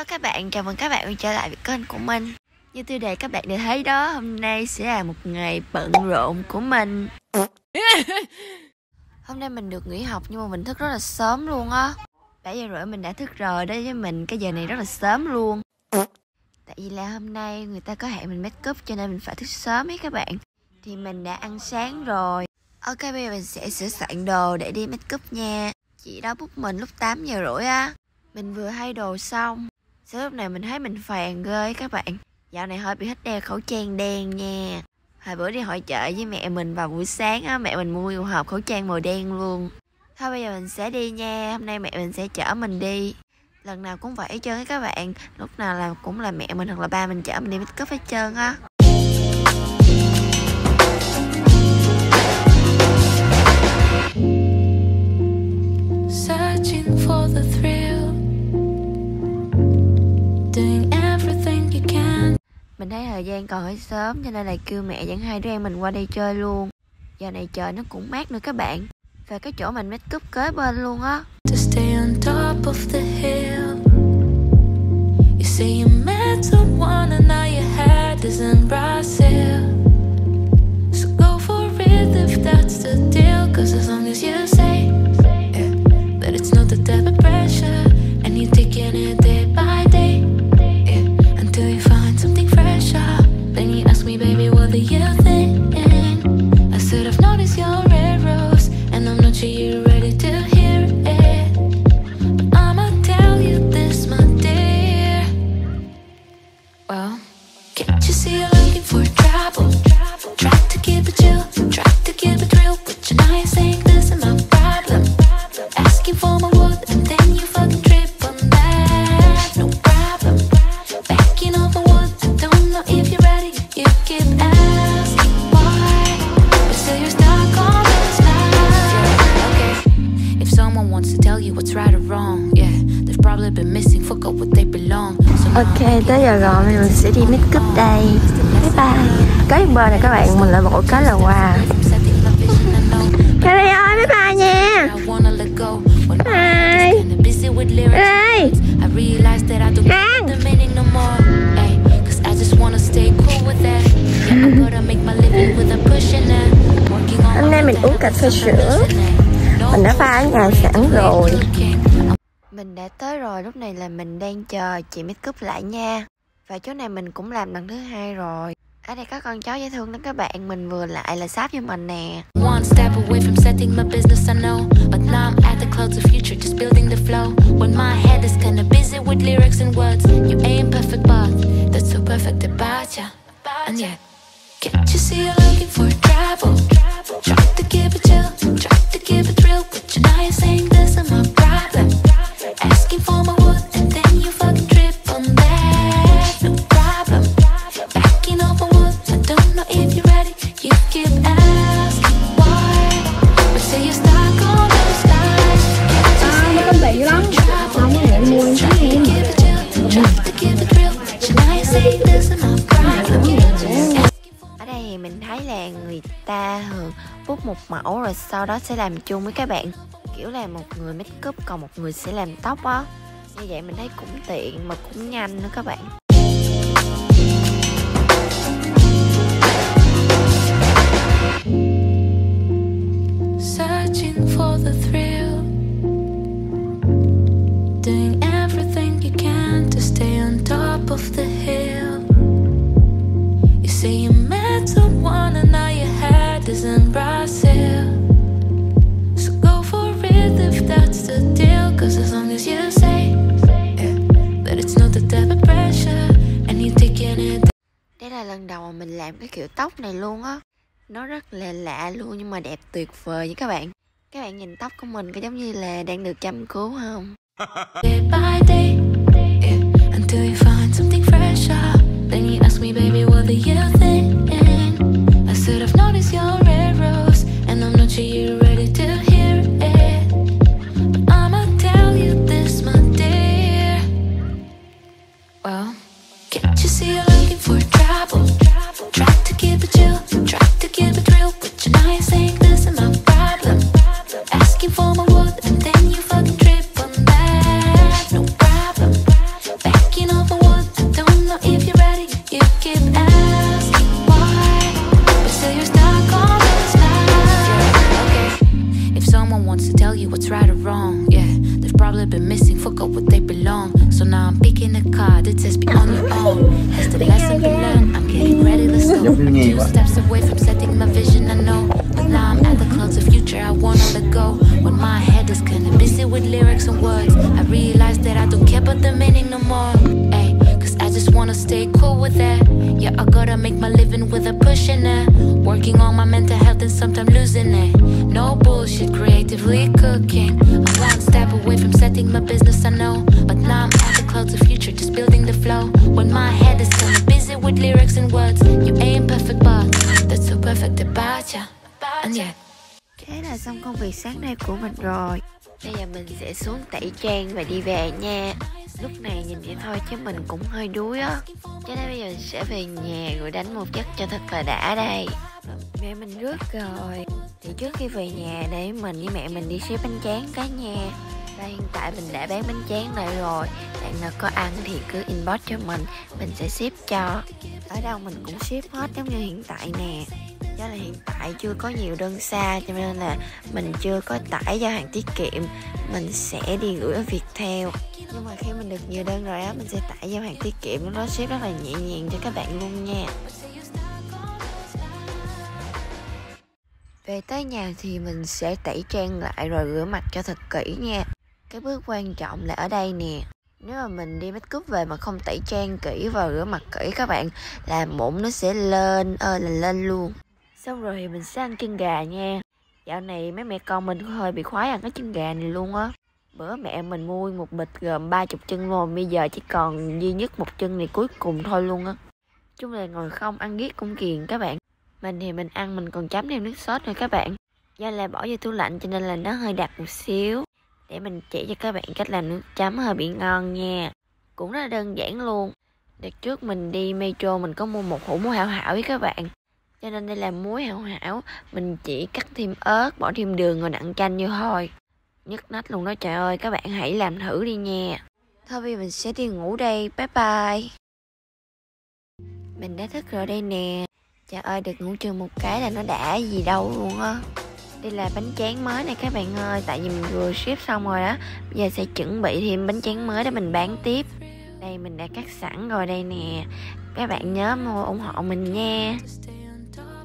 Hello các bạn, chào mừng các bạn trở lại với kênh của mình. Như tiêu đề các bạn đã thấy đó, hôm nay sẽ là một ngày bận rộn của mình. Hôm nay mình được nghỉ học nhưng mà mình thức rất là sớm luôn á. 7 giờ rưỡi mình đã thức rồi, đối với mình cái giờ này rất là sớm luôn. Tại vì là hôm nay người ta có hẹn mình make up cho nên mình phải thức sớm ấy các bạn. Thì mình đã ăn sáng rồi. Ok, bây giờ mình sẽ sửa soạn đồ để đi make up nha. Chị đó book mình lúc 8 giờ rưỡi á. Mình vừa thay đồ xong. Sau lúc này mình thấy mình phàn ghê các bạn. Dạo này hơi bị thích đeo khẩu trang đen nha. Hồi bữa đi hội chợ với mẹ mình vào buổi sáng á, mẹ mình mua một hộp khẩu trang màu đen luôn. Thôi bây giờ mình sẽ đi nha. Hôm nay mẹ mình sẽ chở mình đi. Lần nào cũng vậy hết trơn á các bạn. Lúc nào là cũng là mẹ mình hoặc là ba mình chở mình đi make up hết trơn á. Mình thấy thời gian còn hơi sớm cho nên là kêu mẹ dẫn hai đứa em mình qua đây chơi luôn. Giờ này trời nó cũng mát nữa các bạn. Và cái chỗ mình make up kế bên luôn á. Ok, tới giờ rồi mình sẽ đi make up đây. Bye bye. Cái bên này các bạn, mình lại một cái là quà. Kelly ơi, bye bye nha. Bye. Đây. Hôm nay mình uống cà phê sữa. Mình đã pha ở nhà sẵn rồi. Mình đã tới rồi, lúc này là mình đang chờ chị make up lại nha. Và chỗ này mình cũng làm lần thứ 2 rồi. Ở đây có con chó dễ thương lắm các bạn, mình vừa lại là sáp cho mình nè. Một mẫu rồi sau đó sẽ làm chung với các bạn, kiểu là một người make up còn một người sẽ làm tóc á. Như vậy mình thấy cũng tiện mà cũng nhanh nữa các bạn. Đây là lần đầu mình làm cái kiểu tóc này luôn á. Nó rất là lạ luôn nhưng mà đẹp tuyệt vời nha các bạn. Các bạn nhìn tóc của mình có giống như là đang được chăm cứu không? Asking for my wood and then you fucking trip on that. No problem. So now I'm picking a card, it says be on your own. Has the lesson been learned? I'm getting ready, let's go. I'm 2 steps away from setting my vision, I know. But now I'm at the clouds of future, I wanna let go. When my head is kinda busy with lyrics and words, I realize that I don't care about the meaning no more. Ay, cause I just wanna stay cool with that. Yeah, I gotta make my living with a push in it. Working on my mental health and sometimes losing it. No bullshit, creatively cooking. I'm 1 step away from setting my business, I know. But now I'm at the clouds of future, just building the flow. When my head is kinda busy with lyrics and words. You ain't perfect but that's so perfect about ya. And yeah. Thế là xong công việc sáng nay của mình rồi. Bây giờ mình sẽ xuống tẩy trang và đi về nha. Lúc này nhìn vậy thôi chứ mình cũng hơi đuối á. Cho nên bây giờ mình sẽ về nhà rồi đánh một giấc cho thật là đã đây. Mẹ mình rước rồi. Thì trước khi về nhà để mình với mẹ mình đi xếp bánh tráng cả nhà. Và hiện tại mình đã bán bánh tráng lại rồi. Bạn nào có ăn thì cứ inbox cho mình. Mình sẽ ship cho. Ở đâu mình cũng ship hết giống như hiện tại nè. Đó là hiện tại chưa có nhiều đơn xa cho nên là mình chưa có tải giao hàng tiết kiệm. Mình sẽ đi gửi ở Viettel. Nhưng mà khi mình được nhiều đơn rồi á, mình sẽ tải giao hàng tiết kiệm. Nó ship rất là nhẹ nhàng cho các bạn luôn nha. Về tới nhà thì mình sẽ tẩy trang lại rồi rửa mặt cho thật kỹ nha. Cái bước quan trọng là ở đây nè. Nếu mà mình đi make up về mà không tẩy trang kỹ và rửa mặt kỹ các bạn, là mụn nó sẽ lên, là lên luôn. Xong rồi thì mình sẽ ăn chân gà nha. Dạo này mấy mẹ con mình cũng hơi bị khoái ăn cái chân gà này luôn á. Bữa mẹ mình mua một bịch gồm 30 chân luôn, bây giờ chỉ còn duy nhất một chân này cuối cùng thôi luôn á. Chung là ngồi không ăn ghét cũng kiền các bạn. Mình thì mình ăn mình còn chấm thêm nước sốt thôi các bạn. Do là bỏ vô tủ lạnh cho nên là nó hơi đặc một xíu. Để mình chỉ cho các bạn cách làm nước chấm hơi bị ngon nha. Cũng rất là đơn giản luôn. Đợt trước mình đi Metro mình có mua một hũ muối hảo hảo với các bạn. Cho nên đây là muối hảo hảo. Mình chỉ cắt thêm ớt, bỏ thêm đường rồi nặn chanh như thôi. Nhức nách luôn đó trời ơi, các bạn hãy làm thử đi nha. Thôi bây giờ mình sẽ đi ngủ đây, bye bye. Mình đã thức rồi đây nè. Trời ơi, được ngủ trưa một cái là nó đã gì đâu luôn á. Đây là bánh tráng mới này các bạn ơi. Tại vì mình vừa ship xong rồi đó. Bây giờ sẽ chuẩn bị thêm bánh tráng mới để mình bán tiếp. Đây mình đã cắt sẵn rồi đây nè. Các bạn nhớ mua ủng hộ mình nha.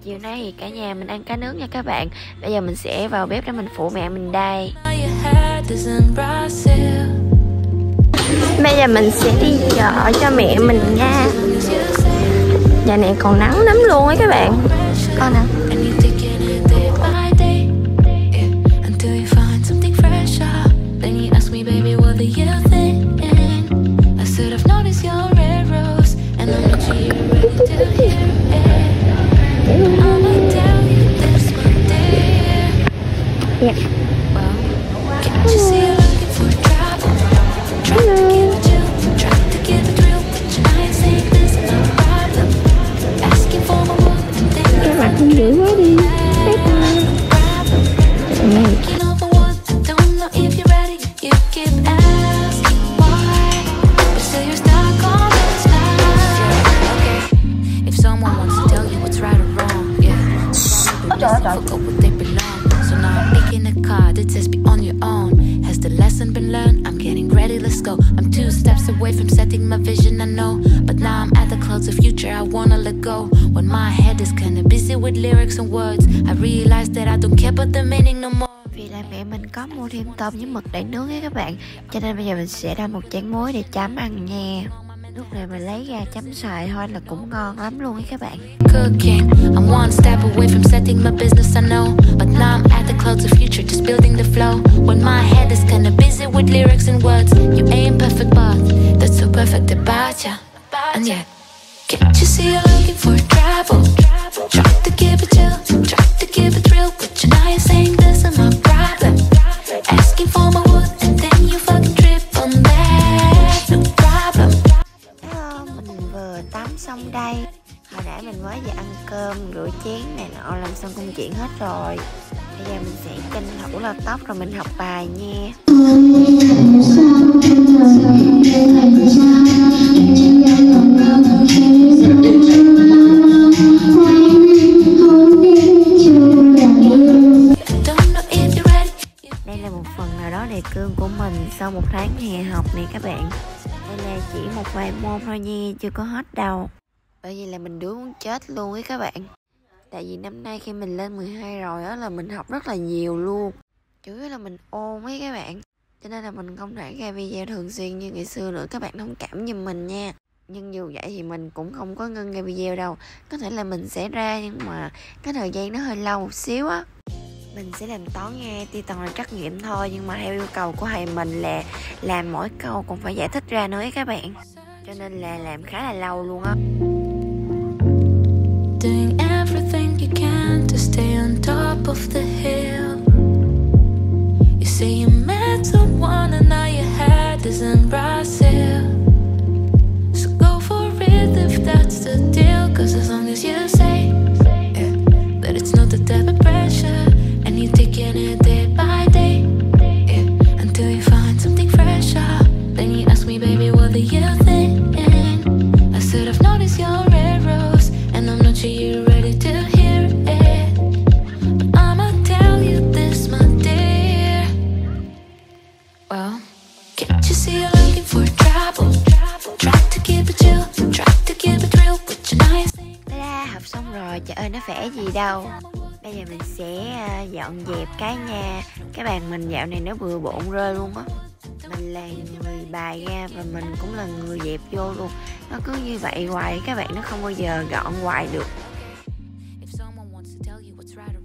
Chiều nay thì cả nhà mình ăn cá nướng nha các bạn. Bây giờ mình sẽ vào bếp để mình phụ mẹ mình đây. Bây giờ mình sẽ đi chợ cho mẹ mình nha. Giờ này còn nắng lắm luôn ấy các bạn. Con nè. Yeah. Cái mặt không dữ quá đi. It says be on your own. Has the lesson been learned? I'm getting ready, let's go. I'm 2 steps away from setting my vision, I know. But now I'm at the clouds of future, I wanna let go. When my head is kinda busy with lyrics and words, I realize that I don't care about the meaning no more. Vì là mẹ mình có mua thêm tôm với mực để nướng ấy các bạn. Cho nên bây giờ mình sẽ ra một chén muối để chấm ăn nha. Lúc này mình lấy ra chấm xoài thôi là cũng ngon lắm luôn ấy các bạn. I'm 1 step away from setting my business, I know. But now I'm at the clouds of future, just building the flow. When my head is kinda busy with lyrics and words. You ain't perfect but that's so perfect about ya. And yeah. Can't you see you're looking for trouble? Try to give it chill, try to give it real. But you know you're saying this is my problem. Asking for my wood and then you fucking trip on that. No problem. Mình vừa tắm xong đây. Hồi nãy mình mới về ăn cơm, rửa chén này nọ, làm xong công chuyện hết rồi. Bây giờ mình sẽ tranh thủ lau tóc rồi mình học bài nha. Đây là một phần nào đó đề cương của mình sau 1 tháng hè học này các bạn. Đây là chỉ một vài môn thôi nha, chưa có hết đâu. Bởi vì là mình đuối muốn chết luôn ấy các bạn. Tại vì năm nay khi mình lên 12 rồi á là mình học rất là nhiều luôn. Chủ yếu là mình ôn ấy các bạn. Cho nên là mình không thể ra video thường xuyên như ngày xưa nữa, các bạn thông cảm giùm mình nha. Nhưng dù vậy thì mình cũng không có ngưng ra video đâu. Có thể là mình sẽ ra nhưng mà cái thời gian nó hơi lâu một xíu á. Mình sẽ làm toán nghe tuy toàn là trắc nghiệm thôi, nhưng mà theo yêu cầu của thầy mình là làm mỗi câu cũng phải giải thích ra nữa các bạn. Cho nên là làm khá là lâu luôn á. Doing everything you can to stay on top of the hill. You say you met someone and now your head is in Brazil. So go for it if that's the deal, cause as long as you say that it's not the type of pressure and you taking it day by day until you find something fresher. Then you ask me, baby, what do you think? I said I've noticed your red rose and I'm not sure you're ready to hear it, but I'ma tell you this, my dear. Well, can't you see you're looking for trouble? Try to keep it chill, try to keep it real with your nice. Là học xong rồi, trời ơi nó vẽ gì đâu. Bây giờ mình sẽ dọn dẹp cái nhà. Cái bàn mình dạo này nó bừa bộn rơi luôn á. Mình là người bài ra và mình cũng là người dẹp vô luôn. Nó cứ như vậy hoài các bạn, nó không bao giờ gọn hoài được.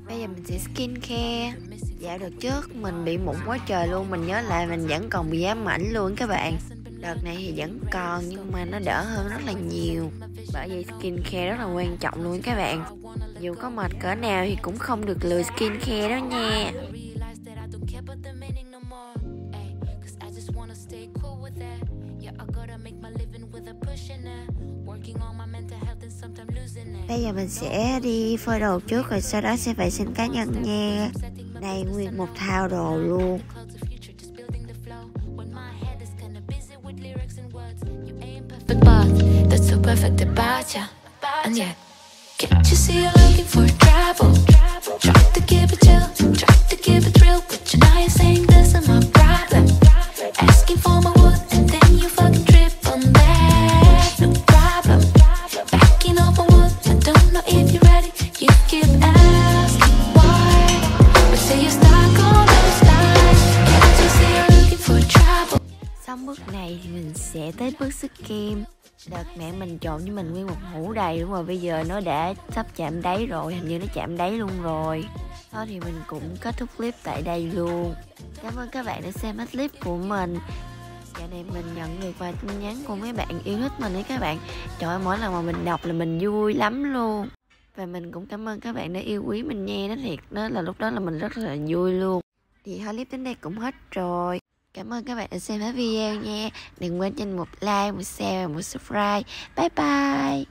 Bây giờ mình sẽ skin care. Dạo đợt trước mình bị mụn quá trời luôn. Mình nhớ lại mình vẫn còn bị ám ảnh luôn các bạn. Đợt này thì vẫn còn nhưng mà nó đỡ hơn rất là nhiều. Bởi vì skin care rất là quan trọng luôn các bạn. Dù có mệt cỡ nào thì cũng không được lười skin care đó nha. Bây giờ mình sẽ đi phơi đồ trước rồi sau đó sẽ vệ sinh cá nhân nha. Đây nguyên một thao đồ luôn. Perfect about ya, and yeah. Can't you see you're looking for trouble? Try to keep it chill, try to keep it real, but you know you're saying this is my problem. Asking for my wood and then you fucking trip on that. No problem. Backing up my wood, I don't know if you're ready. You keep asking why, but say you're stuck on those lines. Can't you see you're looking for trouble? Sau bước này thì mình sẽ tới bước sức kem. Đợt mẹ mình trộn với mình nguyên một hũ đầy đúng rồi, bây giờ nó đã sắp chạm đáy rồi, hình như nó chạm đáy luôn rồi. Thôi thì mình cũng kết thúc clip tại đây luôn. Cảm ơn các bạn đã xem hết clip của mình. Dạo này mình nhận được vài tin nhắn của mấy bạn yêu thích mình ấy các bạn. Trời ơi, mỗi lần mà mình đọc là mình vui lắm luôn. Và mình cũng cảm ơn các bạn đã yêu quý mình nha, nó thiệt đó là lúc đó là mình rất là vui luôn. Thì thôi clip đến đây cũng hết rồi. Cảm ơn các bạn đã xem hết video nha. Đừng quên cho mình một like, một share và một subscribe. Bye bye.